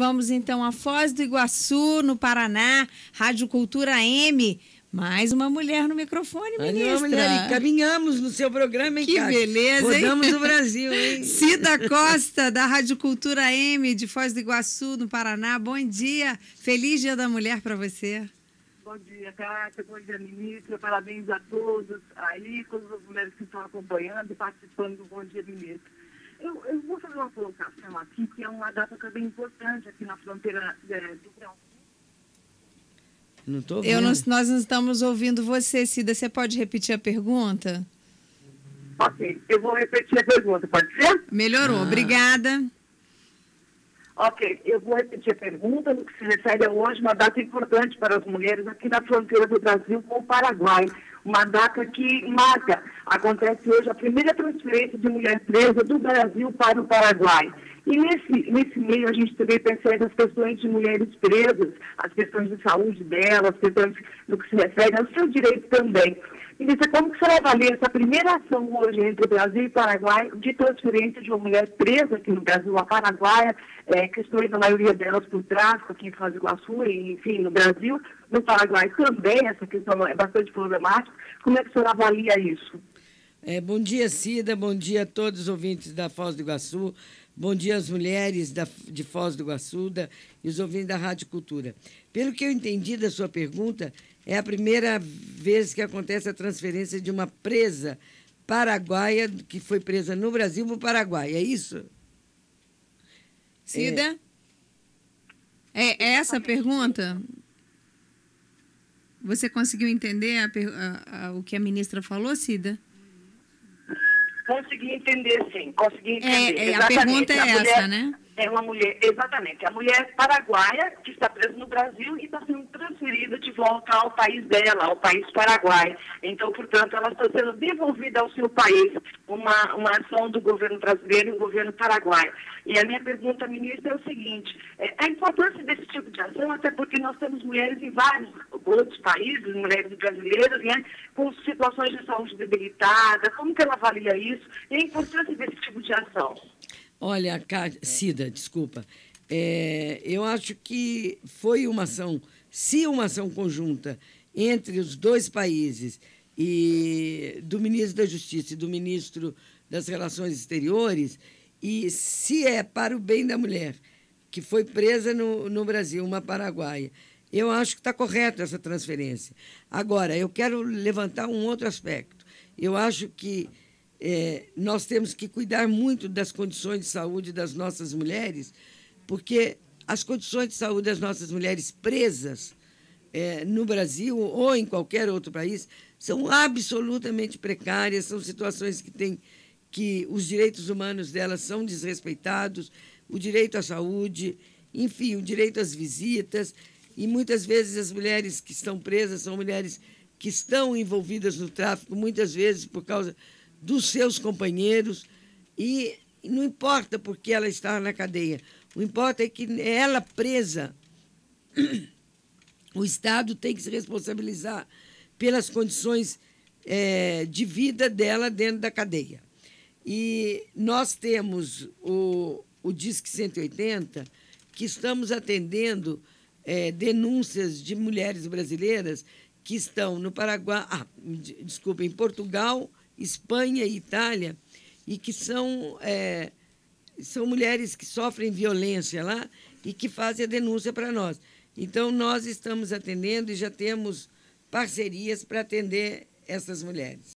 Vamos então a Foz do Iguaçu, no Paraná, Rádio Cultura AM. Mais uma mulher no microfone, ministra. Olha, mulher, caminhamos no seu programa, hein, Cássio? Que beleza, hein? Rodamos o Brasil, hein? Cida Costa, da Rádio Cultura AM, de Foz do Iguaçu, no Paraná. Bom dia. Feliz Dia da Mulher para você. Bom dia, Cássio. Bom dia, ministra. Parabéns a todos aí, todas as mulheres que estão acompanhando e participando do Bom Dia, ministra. Eu vou fazer uma colocação aqui, que é uma data também importante aqui na fronteira do Brasil. Não tô ouvindo. Nós não estamos ouvindo você, Cida. Você pode repetir a pergunta? Ok, eu vou repetir a pergunta, pode ser? Melhorou, obrigada. Ok, eu vou repetir a pergunta. No que se refere a hoje, uma data importante para as mulheres aqui na fronteira do Brasil com o Paraguai. Uma data que marca. Acontece hoje a primeira transferência de mulher presa do Brasil para o Paraguai. E nesse meio a gente também percebe as questões de mulheres presas, as questões de saúde delas, as questões do que se refere ao seu direito também. Ministra, como que será avaliar essa primeira ação hoje entre Brasil e Paraguai de transferência de uma mulher presa aqui no Brasil, a paraguaia, questões da maioria delas por tráfico aqui em Foz do Iguaçu e, enfim, no Brasil, no Paraguai também, essa questão é bastante problemática. Como é que o senhor avalia isso? Bom dia, Cida, bom dia a todos os ouvintes da Foz do Iguaçu, bom dia às mulheres de Foz do Iguaçu e os ouvintes da Rádio Cultura. Pelo que eu entendi da sua pergunta, é a primeira vez que acontece a transferência de uma presa paraguaia, que foi presa no Brasil, para o Paraguai, é isso? Cida? É essa a pergunta? Você conseguiu entender o que a ministra falou, Cida? Consegui entender, sim, consegui entender. A pergunta é essa, né? É uma mulher, exatamente, a mulher paraguaia que está presa no Brasil e está sendo transferida de volta ao país dela, ao país Paraguai. Então, portanto, ela está sendo devolvida ao seu país, uma ação do governo brasileiro e do governo paraguaio. E a minha pergunta, ministra, é o seguinte, a importância desse tipo de ação, até porque nós temos mulheres em vários outros países, mulheres brasileiras, né, com situações de saúde debilitada, como que ela avalia isso e a importância desse tipo de ação? Olha, Cida, desculpa, eu acho que foi uma ação, se uma ação conjunta entre os dois países, e do ministro da Justiça e do ministro das Relações Exteriores, e se é para o bem da mulher, que foi presa no Brasil, uma paraguaia, eu acho que está correta essa transferência. Agora, eu quero levantar um outro aspecto. Eu acho que nós temos que cuidar muito das condições de saúde das nossas mulheres, porque as condições de saúde das nossas mulheres presas no Brasil ou em qualquer outro país são absolutamente precárias, são situações que os direitos humanos delas são desrespeitados, o direito à saúde, enfim, o direito às visitas, e muitas vezes as mulheres que estão presas são mulheres que estão envolvidas no tráfico, muitas vezes por causa dos seus companheiros, e não importa porque ela está na cadeia, o importante é que ela presa, o Estado tem que se responsabilizar pelas condições de vida dela dentro da cadeia. E nós temos o Disque 180, que estamos atendendo denúncias de mulheres brasileiras que estão no Paraguai, em Portugal, Espanha e Itália, e que são mulheres que sofrem violência lá e que fazem a denúncia para nós. Então, nós estamos atendendo e já temos parcerias para atender essas mulheres.